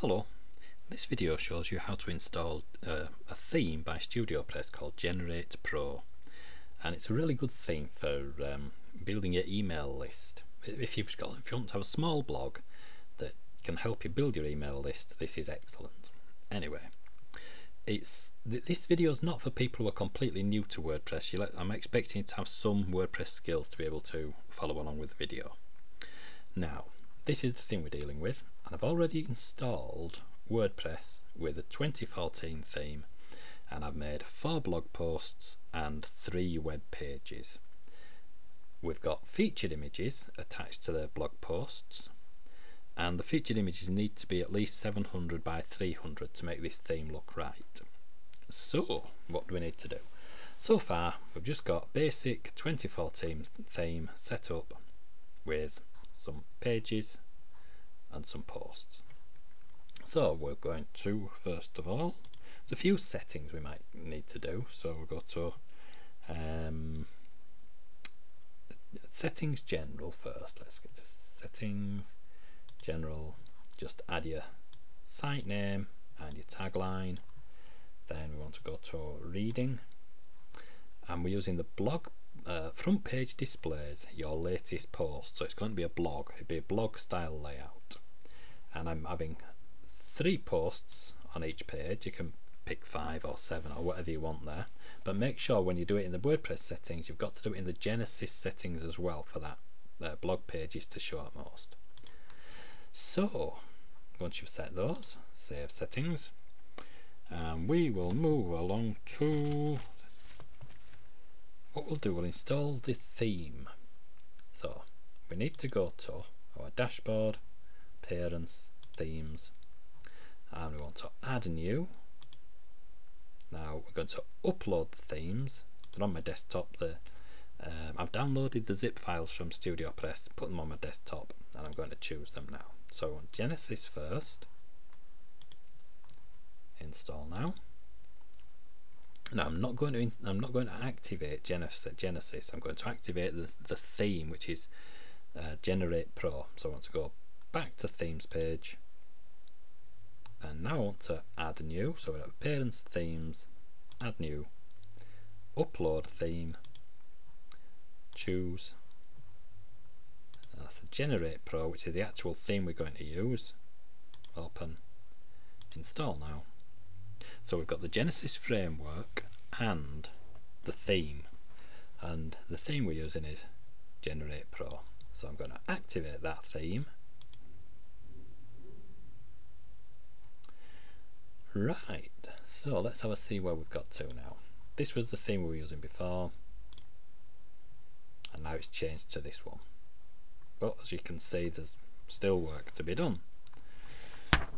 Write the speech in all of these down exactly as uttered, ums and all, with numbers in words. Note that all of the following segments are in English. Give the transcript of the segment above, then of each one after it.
Hello, this video shows you how to install uh, a theme by StudioPress called Generate Pro, and it's a really good theme for um, building your email list. If you've got, if you want to have a small blog that can help you build your email list, this is excellent. Anyway, it's th this video is not for people who are completely new to WordPress. You'll, I'm expecting to have some WordPress skills to be able to follow along with the video. Now, this is the thing we're dealing with, and I've already installed WordPress with a twenty fourteen theme, and I've made four blog posts and three web pages. We've got featured images attached to the blog posts, and the featured images need to be at least seven hundred by three hundred to make this theme look right. So what do we need to do? So far we've just got basic twenty fourteen theme set up with some pages and some posts. So we're going to, first of all, there's a few settings we might need to do, so we'll go to um, settings general first. Let's get to settings general, just add your site name and your tagline. Then we want to go to reading, and we're using the blog Uh, front page displays your latest post, so it's going to be a blog, it'd be a blog style layout, and I'm having three posts on each page. You can pick five or seven or whatever you want there, but make sure when you do it in the WordPress settings, you've got to do it in the Genesis settings as well for that uh, blog pages to show up most. So once you've set those, save settings, and we will move along to what we'll do, we'll install the theme. So we need to go to our dashboard, parents, themes, and we want to add new. Now we're going to upload the themes, they're on my desktop. The, um, I've downloaded the zip files from StudioPress, put them on my desktop, and I'm going to choose them now. So I want Genesis first, install now. Now I'm not going to I'm not going to activate Genesis. Genesis. I'm going to activate the the theme, which is uh, Generate Pro. So I want to go back to themes page, and now I want to add new. So we have parents, themes, add new, upload theme, choose. That's the Generate Pro, which is the actual theme we're going to use. Open, install now. So we've got the Genesis framework and the theme, and the theme we're using is Generate Pro. So I'm going to activate that theme. Right, so let's have a see where we've got to now. This was the theme we were using before, and now it's changed to this one. But as you can see, there's still work to be done.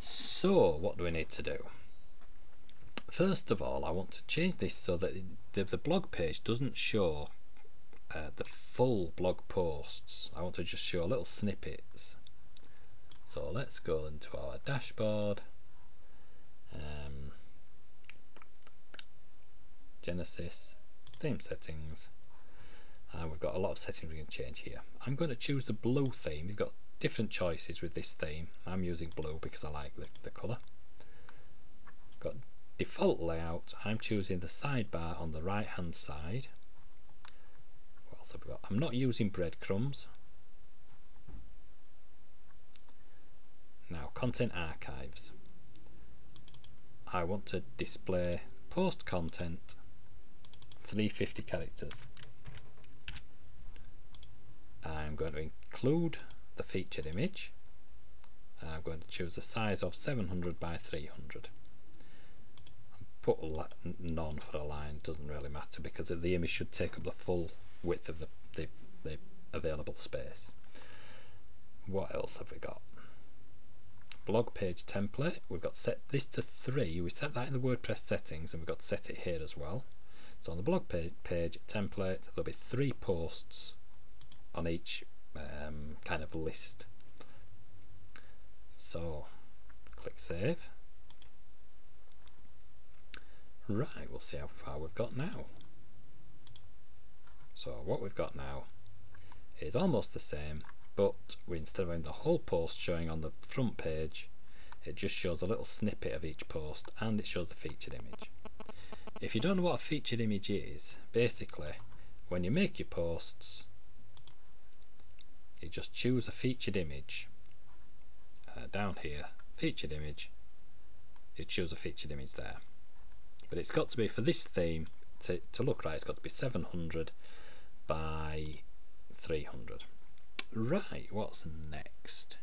So what do we need to do? First of all, I want to change this so that the, the blog page doesn't show uh, the full blog posts. I want to just show little snippets. So let's go into our dashboard, um, Genesis, theme settings, and we've got a lot of settings we can change here. I'm going to choose the blue theme. You've got different choices with this theme. I'm using blue because I like the, the colour. Got default layout, I'm choosing the sidebar on the right hand side. What else have we got? I'm not using breadcrumbs. Now content archives, I want to display post content three hundred fifty characters. I'm going to include the featured image, and I'm going to choose a size of seven hundred by three hundred. Put none for a line, doesn't really matter, because the image should take up the full width of the, the, the available space. What else have we got? Blog page template, we've got set this to three. We set that in the WordPress settings, and we've got to set it here as well. So on the blog page, page template, there'll be three posts on each um, kind of list. So click save. Right, we'll see how far we've got now. So what we've got now is almost the same, but we, instead of having the whole post showing on the front page, it just shows a little snippet of each post and it shows the featured image. If you don't know what a featured image is, basically when you make your posts you just choose a featured image, uh, down here, featured image, you choose a featured image there, but it's got to be, for this theme to, to look right, it's got to be seven hundred by three hundred. Right, what's next?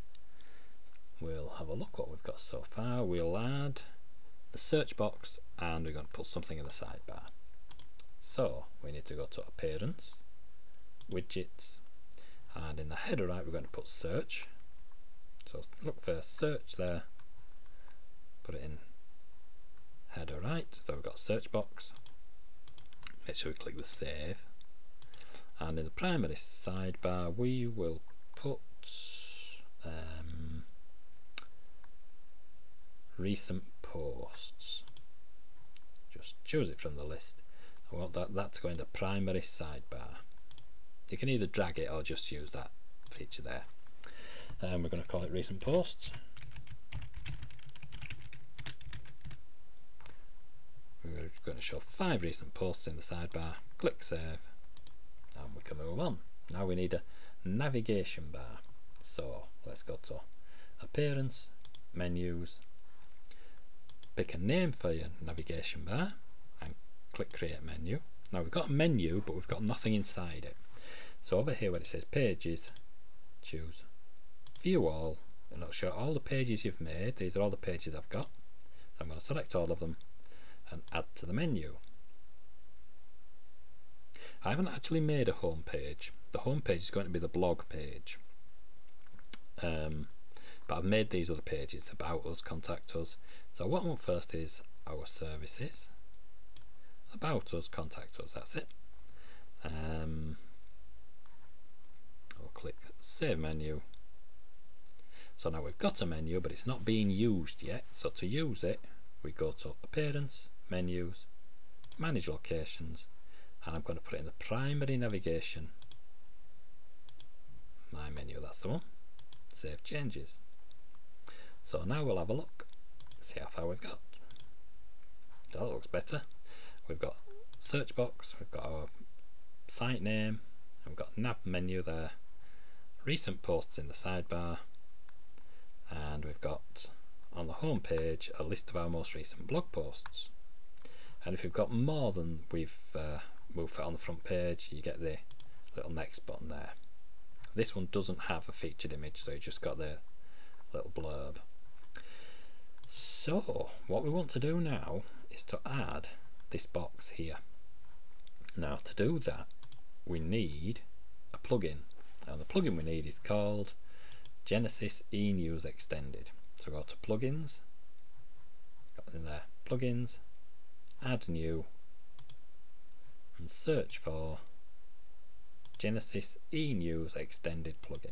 We'll have a look what we've got so far. We'll add the search box and we're going to put something in the sidebar. So we need to go to Appearance, Widgets, and in the header right we're going to put search. So look for search there, put it in header right, so we've got search box. Make sure we click the save, and in the primary sidebar we will put um, recent posts. Just choose it from the list. I want that, that to go into primary sidebar. You can either drag it or just use that feature there. And um, we're going to call it recent posts. We're going to show five recent posts in the sidebar. Click save and we can move on. Now we need a navigation bar, so let's go to Appearance, Menus, pick a name for your navigation bar and click Create Menu. Now we've got a menu but we've got nothing inside it, so over here where it says Pages, choose View All and it'll show all the pages you've made. These are all the pages I've got, so I'm going to select all of them and add to the menu. I haven't actually made a home page. The home page is going to be the blog page, um, but I've made these other pages, about us, contact us. So what I want first is our services, about us, contact us, that's it. Um, I'll click save menu. So now we've got a menu but it's not being used yet, so to use it we go to Appearance, Menus, Manage Locations, and I'm going to put it in the primary navigation, my menu, that's the one. Save changes. So now we'll have a look, see how far we've got. That looks better. We've got search box, we've got our site name, and we've got nav menu there, recent posts in the sidebar, and we've got on the home page a list of our most recent blog posts. And if you've got more than we've uh, moved for on the front page, you get the little next button there. This one doesn't have a featured image, so you just got the little blurb. So what we want to do now is to add this box here. Now to do that we need a plugin, and the plugin we need is called Genesis eNews Extended. So go to plugins, got in there, plugins, add new, and search for Genesis eNews Extended plugin,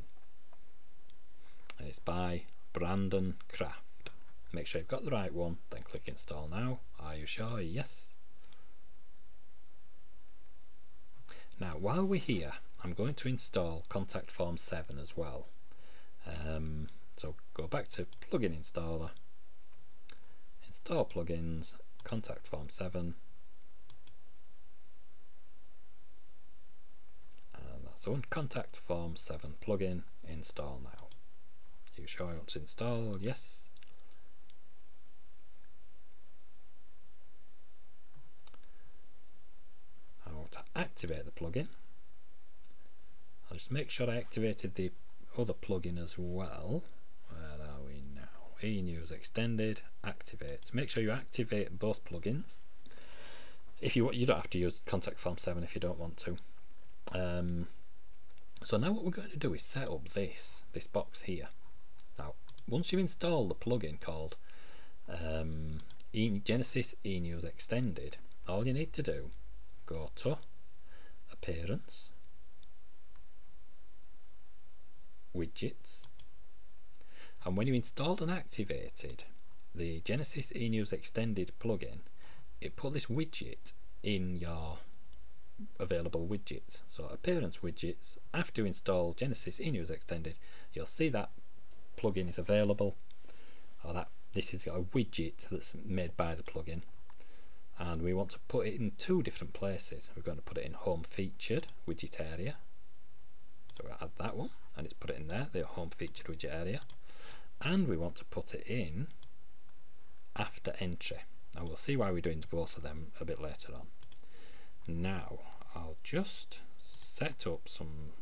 and it's by Brandon Kraft. Make sure you've got the right one, then click install now. Are you sure? Yes. Now while we're here I'm going to install Contact Form seven as well, um, so go back to plugin installer, install plugins, Contact Form seven, and that's the one, Contact Form seven plugin, install now. You sure I want to install? Yes. I want to activate the plugin. I'll just make sure I activated the other plugin as well. Where are we now? eNews Extended, activate. Make sure you activate both plugins. If you you don't have to use Contact Form seven if you don't want to. Um, so now what we're going to do is set up this this box here. Now once you install the plugin called um, e Genesis eNews Extended, all you need to do, go to Appearance, Widgets, and when you installed and activated the Genesis eNews Extended plugin, it put this widget in your available widgets. So Appearance, Widgets, after you install Genesis eNews Extended you'll see that plugin is available, or that This is a widget that's made by the plugin, and we want to put it in two different places. We're going to put it in home featured widget area, so we'll add that one and it's put it in there, the home featured widget area, and we want to put it in after entry, and we'll see why we're doing both of them a bit later on. Now I'll just set up some.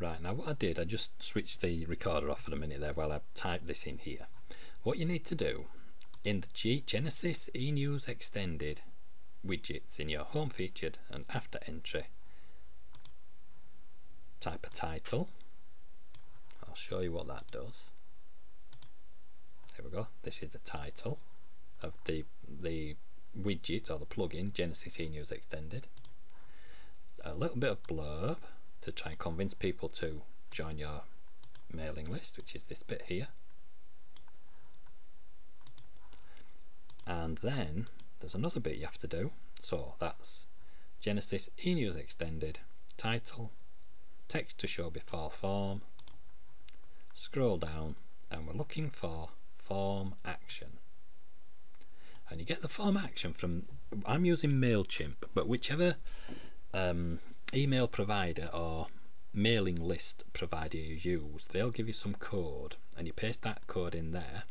Right, now what I did, I just switched the recorder off for a minute there while I typed this in here. What you need to do in the G Genesis eNews Extended widgets, in your home featured and after entry, type a title. I'll show you what that does. There we go. This is the title of the the widget or the plugin, Genesis eNews Extended. A little bit of blurb to try and convince people to join your mailing list, which is this bit here. And then there's another bit you have to do, so that's Genesis eNews Extended, title, text to show before form, scroll down, and we're looking for form action. And you get the form action from, I'm using MailChimp, but whichever um, email provider or mailing list provider you use, they'll give you some code and you paste that code in there.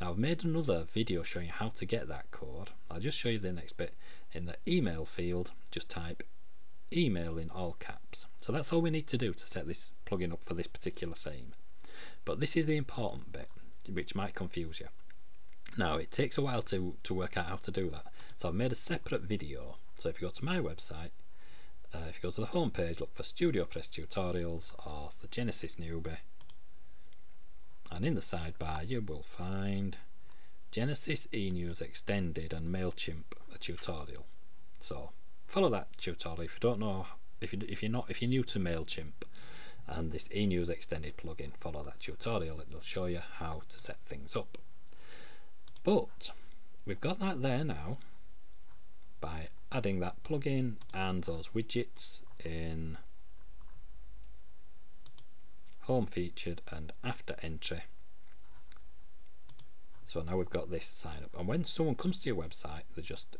Now I've made another video showing you how to get that code. I'll just show you the next bit. In the email field, just type email in all caps. So that's all we need to do to set this plugin up for this particular theme. But this is the important bit, which might confuse you. Now it takes a while to, to work out how to do that. So I've made a separate video. So if you go to my website, uh, if you go to the home page, look for StudioPress tutorials or the Genesis newbie. And in the sidebar you will find Genesis eNews Extended and MailChimp a tutorial. So follow that tutorial if you don't know, if you if you're not if you're new to MailChimp and this eNews Extended plugin. Follow that tutorial; it'll show you how to set things up. But we've got that there now by adding that plugin and those widgets in home featured and after entry. So now we've got this sign up, and when someone comes to your website, they just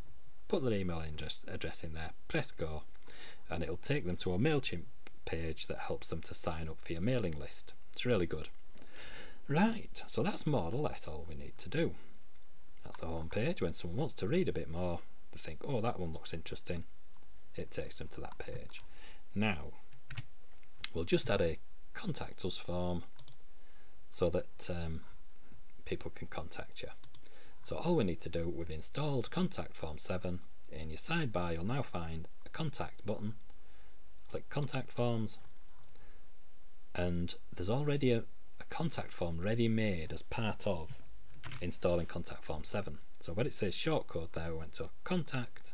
put their email address, address in there, press go, and it'll take them to a MailChimp page that helps them to sign up for your mailing list. It's really good. Right, so that's more or less all we need to do. That's the home page. When someone wants to read a bit more, they think, oh, that one looks interesting, it takes them to that page. Now we'll just add a contact us form so that um, people can contact you. So all we need to do, we've installed Contact Form seven. In your sidebar you'll now find a contact button. Click Contact Forms, and there's already a, a contact form ready made as part of installing Contact Form seven. So when it says shortcode there, we went to Contact,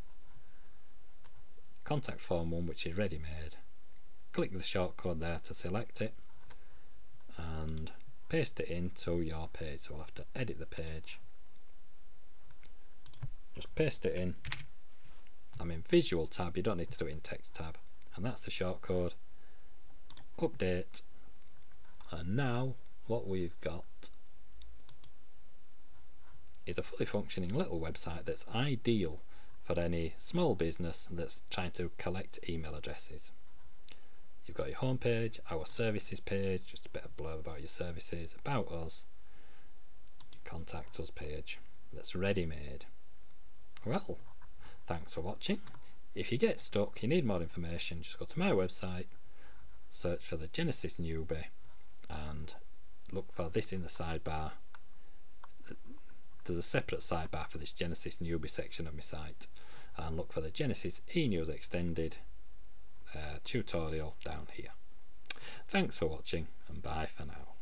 Contact Form one, which is ready made. Click the shortcode there to select it and paste it into your page. So we'll have to edit the page, just paste it in. I'm in visual tab, you don't need to do it in text tab, and that's the shortcode. Update, and now what we've got is a fully functioning little website that's ideal for any small business that's trying to collect email addresses. You've got your home page, our services page, just a bit of blurb about your services, about us, contact us page that's ready made. Well, thanks for watching. If you get stuck, you need more information, just go to my website, search for the Genesis newbie, and look for this in the sidebar. There's a separate sidebar for this Genesis newbie section of my site, and look for the Genesis eNews Extended Uh, tutorial down here. Thanks for watching, and bye for now.